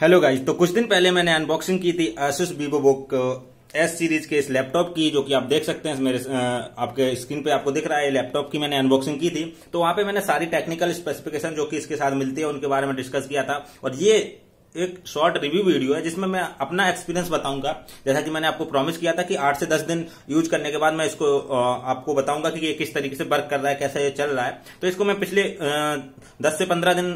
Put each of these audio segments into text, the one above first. Hello guys, तो कुछ दिन पहले मैंने अनबॉक्सिंग की थी Asus Vivobook S सीरीज के इस लैपटॉप की, जो कि आप देख सकते हैं मेरे आपके स्क्रीन पे आपको दिख रहा है। लैपटॉप की मैंने अनबॉक्सिंग की थी, तो वहां पे मैंने सारी टेक्निकल स्पेसिफिकेशन जो कि इसके साथ मिलती है उनके बारे में डिस्कस किया था। और ये एक शॉर्ट रिव्यू वीडियो है जिसमें मैं अपना एक्सपीरियंस बताऊंगा। जैसा कि मैंने आपको प्रॉमिस किया था कि 8 से 10 दिन यूज करने के बाद मैं इसको आपको बताऊंगा कि ये किस तरीके से वर्क कर रहा है, कैसे ये चल रहा है। तो इसको मैं पिछले 10 से 15 दिन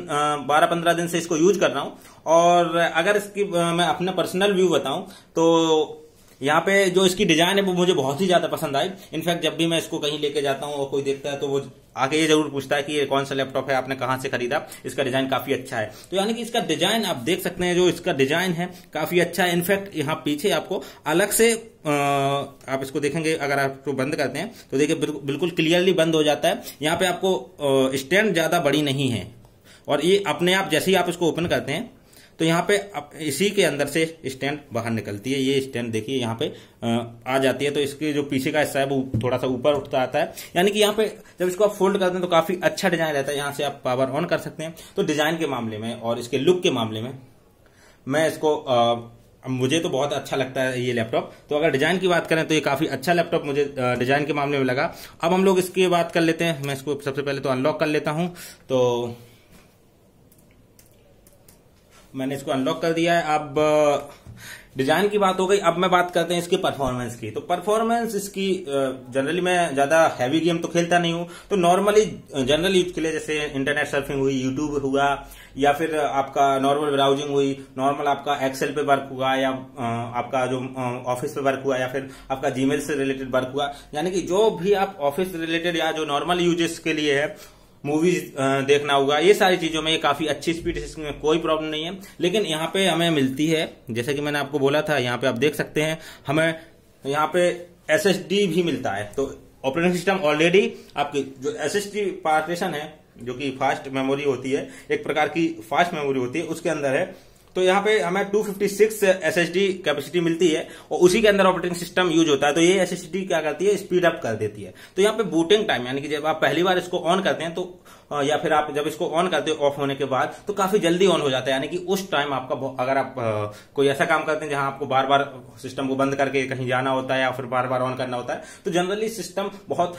12-15 दिन से इसको यूज कर रहा हूं। और अगर इसकी मैं अपना पर्सनल व्यू बताऊं तो यहाँ पे जो इसकी डिजाइन है वो मुझे बहुत ही ज्यादा पसंद आई। इनफैक्ट जब भी मैं इसको कहीं लेके जाता हूँ और कोई देखता है तो वो आगे ये जरूर पूछता है कि ये कौन सा लैपटॉप है, आपने कहाँ से खरीदा, इसका डिजाइन काफी अच्छा है। तो यानी कि इसका डिजाइन आप देख सकते हैं, जो इसका डिजाइन है काफी अच्छा है। इनफैक्ट यहाँ पीछे आपको अलग से आप इसको देखेंगे, अगर आप तो बंद करते हैं तो देखिए बिल्कुल क्लियरली बंद हो जाता है। यहाँ पे आपको स्टैंड ज्यादा बड़ी नहीं है और ये अपने आप जैसे ही आप इसको ओपन करते हैं तो यहाँ पे इसी के अंदर से स्टैंड बाहर निकलती है। ये स्टैंड देखिए यहाँ पे आ जाती है, तो इसके जो पीछे का हिस्सा है वो थोड़ा सा ऊपर उठता आता है। यानी कि यहाँ पे जब इसको आप फोल्ड करते हैं तो काफी अच्छा डिजाइन रहता है। यहाँ से आप पावर ऑन कर सकते हैं। तो डिजाइन के मामले में और इसके लुक के मामले में मैं इसको मुझे तो बहुत अच्छा लगता है ये लैपटॉप। तो अगर डिजाइन की बात करें तो ये काफी अच्छा लैपटॉप मुझे डिजाइन के मामले में लगा। अब हम लोग इसकी बात कर लेते हैं। मैं इसको सबसे पहले तो अनलॉक कर लेता हूं। तो मैंने इसको अनलॉक कर दिया है। अब डिजाइन की बात हो गई, अब मैं बात करते हैं इसके परफॉर्मेंस की। तो परफॉर्मेंस इसकी जनरली मैं ज्यादा हैवी गेम तो खेलता नहीं हूं, तो नॉर्मली जनरल यूज के लिए जैसे इंटरनेट सर्फिंग हुई, यूट्यूब हुआ, या फिर आपका नॉर्मल ब्राउजिंग हुई, नॉर्मल आपका एक्सेल पे वर्क हुआ, या आपका जो ऑफिस पे वर्क हुआ, या फिर आपका जीमेल से रिलेटेड वर्क हुआ। यानी कि जो भी आप ऑफिस रिलेटेड या जो नॉर्मल यूजेस के लिए है, मूवीज देखना होगा, ये सारी चीजों में ये काफी अच्छी स्पीड है, इसमें कोई प्रॉब्लम नहीं है। लेकिन यहाँ पे हमें मिलती है, जैसे कि मैंने आपको बोला था, यहाँ पे आप देख सकते हैं हमें यहाँ पे SSD भी मिलता है। तो ऑपरेटिंग सिस्टम ऑलरेडी आपकी जो SSD पार्टीशन है, जो कि फास्ट मेमोरी होती है, एक प्रकार की फास्ट मेमोरी होती है, उसके अंदर है। तो यहाँ पे हमें 256 SSD कैपेसिटी मिलती है और उसी के अंदर ऑपरेटिंग सिस्टम यूज होता है। तो ये SSD क्या करती है, स्पीड अप कर देती है। तो यहाँ पे बूटिंग टाइम, यानी कि जब आप पहली बार इसको ऑन करते हैं तो या फिर आप जब इसको ऑन करते हो ऑफ होने के बाद, तो काफी जल्दी ऑन हो जाता है। यानी कि उस टाइम आपका, अगर आप कोई ऐसा काम करते हैं जहां आपको बार बार सिस्टम को बंद करके कहीं जाना होता है या फिर बार बार ऑन करना होता है, तो जनरली सिस्टम बहुत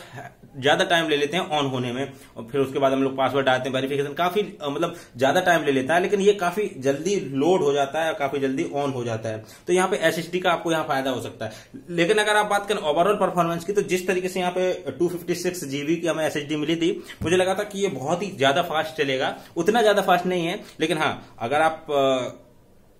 ज्यादा टाइम ले लेते हैं ऑन होने में। और फिर उसके बाद हम लोग पासवर्ड डालते हैं, वेरिफिकेशन, काफी मतलब ज्यादा टाइम ले लेता है। लेकिन ये काफी जल्दी लोड हो जाता है और काफी जल्दी ऑन हो जाता है। तो यहाँ पे एसएसडी का आपको यहाँ फायदा हो सकता है। लेकिन अगर आप बात करें ओवरऑल परफॉर्मेंस की, तो जिस तरीके से यहाँ पे 256 जीबी की हमें एसएसडी मिली थी, मुझे लगा था कि ये बहुत ही ज्यादा फास्ट चलेगा। उतना ज्यादा फास्ट नहीं है, लेकिन हाँ, अगर आप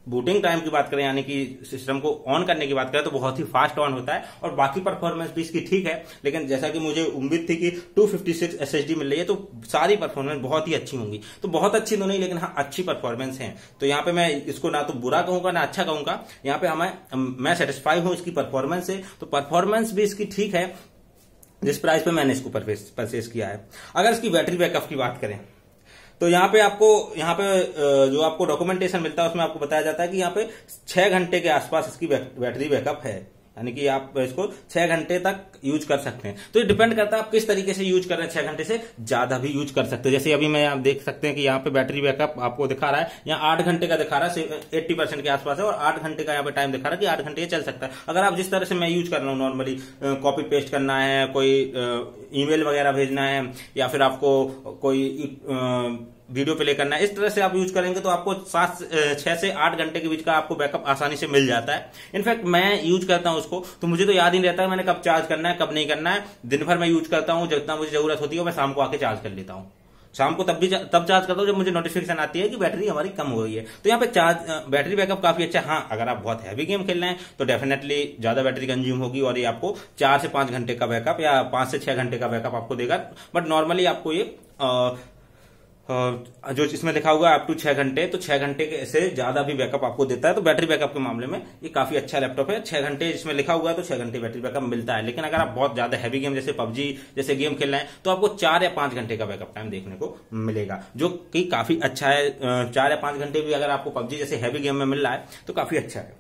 बूटिंग टाइम की बात करें, यानी कि सिस्टम को ऑन करने की बात करें, तो बहुत ही फास्ट ऑन होता है। और बाकी परफॉर्मेंस भी इसकी ठीक है, लेकिन जैसा कि मुझे उम्मीद थी कि 256 SSD मिल रही है तो सारी परफॉर्मेंस बहुत ही अच्छी होंगी। तो बहुत अच्छी तो नहीं, लेकिन हाँ, अच्छी परफॉर्मेंस है। तो यहाँ पे मैं इसको ना तो बुरा कहूंगा ना अच्छा कहूंगा। यहाँ पे मैं सेटिस्फाई हूं इसकी परफॉर्मेंस से। तो परफॉर्मेंस भी इसकी ठीक है जिस प्राइस पे मैंने इसको परचेस किया है। अगर इसकी बैटरी बैकअप की बात करें तो यहाँ पे जो आपको डॉक्यूमेंटेशन मिलता है उसमें आपको बताया जाता है कि यहाँ पे 6 घंटे के आसपास इसकी बैटरी बैकअप है। यानी कि आप इसको 6 घंटे तक यूज कर सकते हैं। तो ये डिपेंड करता है आप किस तरीके से यूज कर रहे हैं। 6 घंटे से ज्यादा भी यूज कर सकते हैं। जैसे अभी मैं आप देख सकते हैं कि यहाँ पे बैटरी बैकअप आपको दिखा रहा है, यहाँ 8 घंटे का दिखा रहा है, 80% के आसपास है, और 8 घंटे का यहाँ पे टाइम दिखा रहा है कि 8 घंटे चल सकता है। अगर आप जिस तरह से मैं यूज कर रहा हूँ, नॉर्मली कॉपी पेस्ट करना है, कोई ईमेल वगैरह भेजना है, या फिर आपको कोई वीडियो प्ले करना है, इस तरह से आप यूज करेंगे तो आपको 6 से 8 घंटे के बीच का आपको बैकअप आसानी से मिल जाता है। इनफैक्ट मैं यूज करता हूं उसको, तो मुझे तो याद ही नहीं रहता है मैंने कब चार्ज करना है कब नहीं करना है। दिन भर मैं यूज करता हूं, जितना मुझे जरूरत होती है मैं शाम को आके चार्ज कर लेता हूं। शाम को तब चार्ज करता हूं जब मुझे नोटिफिकेशन आती है कि बैटरी हमारी कम हो गई है। तो यहाँ पे बैटरी बैकअप काफी अच्छा। हाँ, अगर आप बहुत हैवी गेम खेल रहे हैं तो डेफिनेटली ज्यादा बैटरी कंज्यूम होगी और ये आपको 4 से 5 घंटे का बैकअप या 5 से 6 घंटे का बैकअप आपको देगा। बट नॉर्मली आपको ये जो इसमें लिखा हुआ है अप टू 6 घंटे, तो 6 घंटे से ज्यादा भी बैकअप आपको देता है। तो बैटरी बैकअप के मामले में ये काफी अच्छा लैपटॉप है। 6 घंटे इसमें लिखा हुआ है तो 6 घंटे बैटरी बैकअप मिलता है। लेकिन अगर आप बहुत ज्यादा हैवी गेम जैसे PUBG जैसे गेम खेल रहे हैं तो आपको 4 या 5 घंटे का बैकअप टाइम देखने को मिलेगा, जो कि काफी अच्छा है। 4 या 5 घंटे भी अगर आपको PUBG जैसे हैवी गेम में मिल रहा है तो काफी अच्छा है।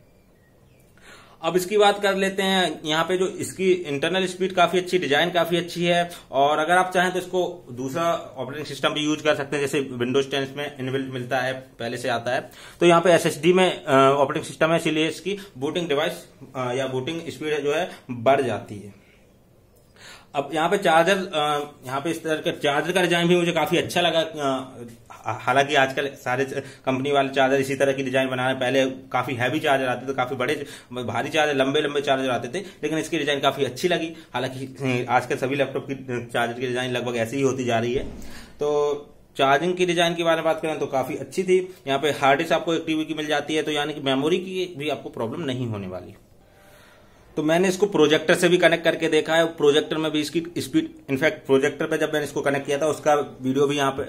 अब इसकी बात कर लेते हैं, यहाँ पे जो इसकी इंटरनल स्पीड काफी अच्छी, डिजाइन काफी अच्छी है, और अगर आप चाहें तो इसको दूसरा ऑपरेटिंग सिस्टम भी यूज कर सकते हैं, जैसे विंडोज 10 में इनबिल्ट मिलता है, पहले से आता है। तो यहाँ पे SSD में ऑपरेटिंग सिस्टम है, इसलिए इसकी बूटिंग डिवाइस या बूटिंग स्पीड जो है बढ़ जाती है। अब यहाँ पे चार्जर, यहाँ पे इस तरह के चार्जर का डिजाइन भी मुझे काफी अच्छा लगा। हालांकि आजकल सारे कंपनी वाले चार्जर इसी तरह की डिजाइन बना रहे हैं, पहले काफी हैवी चार्जर आते थे, काफी बड़े भारी चार्जर, लंबे लंबे चार्जर आते थे, लेकिन इसकी डिजाइन काफी अच्छी लगी। हालांकि आजकल सभी लैपटॉप की चार्जर की डिजाइन लगभग ऐसी ही होती जा रही है। तो चार्जिंग की डिजाइन के बारे में बात करें तो काफी अच्छी थी। यहाँ पे हार्ड डिस्क आपको 1 TB की मिल जाती है, तो यानी कि मेमोरी की भी आपको प्रॉब्लम नहीं होने वाली। तो मैंने इसको प्रोजेक्टर से भी कनेक्ट करके देखा है, प्रोजेक्टर में भी इसकी स्पीड, इनफैक्ट प्रोजेक्टर पे जब मैंने इसको कनेक्ट किया था उसका वीडियो भी यहाँ पे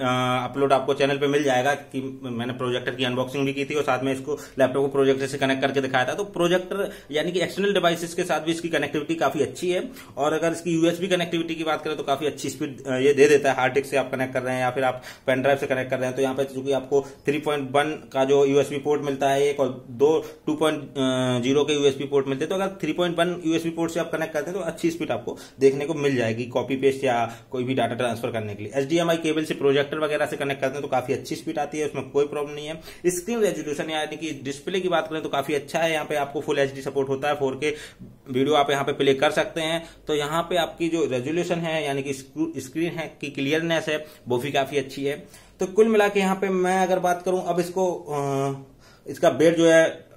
अपलोड आपको चैनल पे मिल जाएगा कि मैंने प्रोजेक्टर की अनबॉक्सिंग भी की थी और साथ में इसको लैपटॉप को प्रोजेक्टर से कनेक्ट करके दिखाया था। तो प्रोजेक्टर यानी कि एक्सटर्नल डिवाइसेस के साथ भी इसकी कनेक्टिविटी काफी अच्छी है, और अगर इसकी USB कनेक्टिविटी की बात करें तो काफी अच्छी स्पीड ये दे देता है। हार्ड डिस्क से आप कनेक्ट कर रहे हैं या फिर आप पेन ड्राइव से कनेक्ट कर रहे हैं, तो यहाँ पे चूंकि आपको 3.1 का जो USB पोर्ट मिलता है एक, और दो 2.0 के USB पोर्ट मिलते हैं, तो अगर 3.1 USB पोर्ट से आप कनेक्ट करते हैं तो अच्छी स्पीड आपको देखने को मिल जाएगी कॉपी पेस्ट या कोई भी डाटा ट्रांसफर करने के लिए। HDMI केबल से प्रोजेक्टर वगैरह से कनेक्ट करते हैं तो काफी अच्छी स्पीड आती है, उसमें कोई प्रॉब्लम नहीं है। स्क्रीन रेजोल्यूशन यानी कि डिस्प्ले की बात करें तो काफी अच्छा है, यहाँ पे आपको फुल HD सपोर्ट होता है, 4K वीडियो आप यहाँ पे प्ले कर सकते हैं। तो यहाँ पे आपकी जो रेजोल्यूशन है यानी कि स्क्रीन है की क्लियरनेस है वो भी काफी अच्छी है। तो कुल मिला के यहाँ पे मैं अगर बात करूं, अब इसको इसका वेट जो है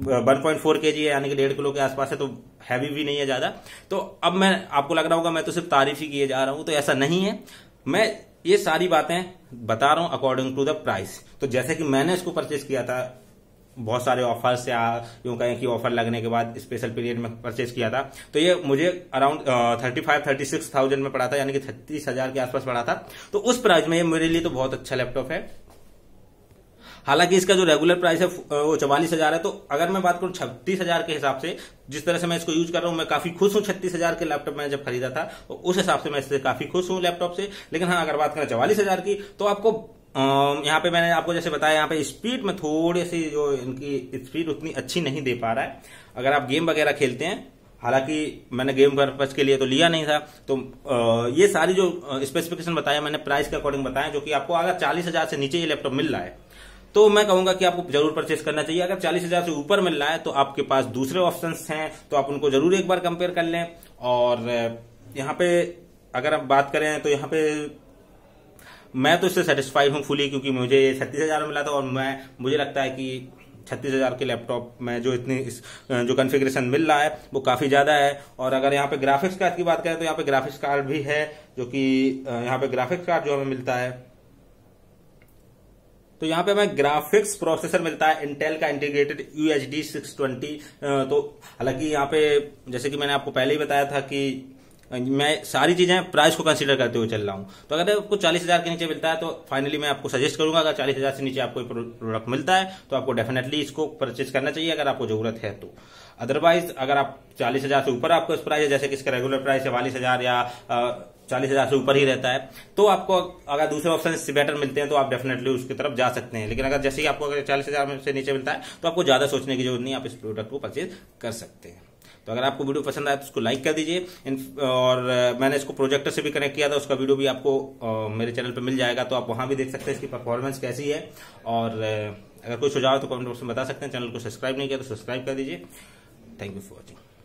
1.4 kg है, यानी कि 1.5 किलो के आसपास है, तो हैवी भी नहीं है ज्यादा। तो अब मैं, आपको लग रहा होगा मैं तो सिर्फ तारीफ ही किए जा रहा हूं, तो ऐसा नहीं है, मैं ये सारी बातें बता रहा हूं अकॉर्डिंग टू द प्राइस। तो जैसे कि मैंने इसको परचेज किया था बहुत सारे ऑफर्स या यूं कहें कि ऑफर लगने के बाद स्पेशल पीरियड में परचेज किया था, तो ये मुझे अराउंड 36,000 में पड़ा था, यानी कि 36,000 के आसपास पड़ा था। तो उस प्राइस में ये मेरे लिए तो बहुत अच्छा लैपटॉप है। हालांकि इसका जो रेगुलर प्राइस है वो 44,000 है, तो अगर मैं बात करूं 36,000 के हिसाब से, जिस तरह से मैं इसको यूज कर रहा हूं मैं काफी खुश हूं। 36,000 के लैपटॉप मैंने जब खरीदा था तो उस हिसाब से मैं इससे काफी खुश हूं लैपटॉप से। लेकिन हाँ, अगर बात करें 44,000 की, तो आपको यहाँ पे मैंने आपको जैसे बताया, यहाँ पे स्पीड में थोड़ी सी जो इनकी स्पीड उतनी अच्छी नहीं दे पा रहा है अगर आप गेम वगैरह खेलते हैं। हालांकि मैंने गेम पर्पज के लिए तो लिया नहीं था, तो ये सारी जो स्पेसिफिकेशन बताया मैंने प्राइस के अकॉर्डिंग बताया, जो कि आपको अगर 40,000 से नीचे ये लैपटॉप मिल रहा है तो मैं कहूंगा कि आपको जरूर परचेस करना चाहिए। अगर 40,000 से ऊपर मिल रहा है तो आपके पास दूसरे ऑप्शंस हैं, तो आप उनको जरूर एक बार कंपेयर कर लें। और यहाँ पे अगर आप बात करें तो यहाँ पे मैं तो इससे सेटिस्फाइड हूं फुली, क्योंकि मुझे 36,000 में मिला था और मुझे लगता है कि 36,000 के लैपटॉप में जो जो कॉन्फ़िगरेशन मिल रहा है वो काफी ज्यादा है। और अगर यहाँ पे ग्राफिक्स कार्ड की बात करें तो यहाँ पे ग्राफिक्स कार्ड भी है, जो कि यहाँ पे ग्राफिक्स कार्ड जो हमें मिलता है, तो यहाँ पे हमें ग्राफिक्स प्रोसेसर मिलता है इंटेल का इंटीग्रेटेड UHD 620। तो हालांकि यहाँ पे जैसे कि मैंने आपको पहले ही बताया था कि मैं सारी चीजें प्राइस को कंसीडर करते हुए चल रहा हूं। तो अगर आपको 40,000 के नीचे मिलता है तो फाइनली मैं आपको सजेस्ट करूंगा, अगर 40,000 से नीचे आपको प्रोडक्ट मिलता है तो आपको डेफिनेटली इसको परचेज करना चाहिए अगर आपको जरूरत है तो। अदरवाइज अगर आप 40,000 से ऊपर आपको इस प्राइस है, जैसे कि इसका रेगुलर प्राइस 42,000 या 40,000 से ऊपर ही रहता है, तो आपको अगर दूसरे ऑप्शन से बेटर मिलते हैं तो आप डेफिनेटली उसकी तरफ जा सकते हैं। लेकिन अगर जैसे ही आपको अगर 40,000 से नीचे मिलता है तो आपको ज्यादा सोचने की जरूरत नहीं, आप इस प्रोडक्ट को परचेज कर सकते हैं। तो अगर आपको वीडियो पसंद आया तो उसको लाइक कर दीजिए, और मैंने इसको प्रोजेक्टर से भी कनेक्ट किया था, उसका वीडियो भी आपको मेरे चैनल पर मिल जाएगा, तो आप वहां भी देख सकते हैं इसकी परफॉर्मेंस कैसी है। और अगर कोई सुझाव है तो कमेंट बॉक्स में बता सकते हैं। चैनल को सब्सक्राइब नहीं किया तो सब्सक्राइब कर दीजिए। Thank you for watching.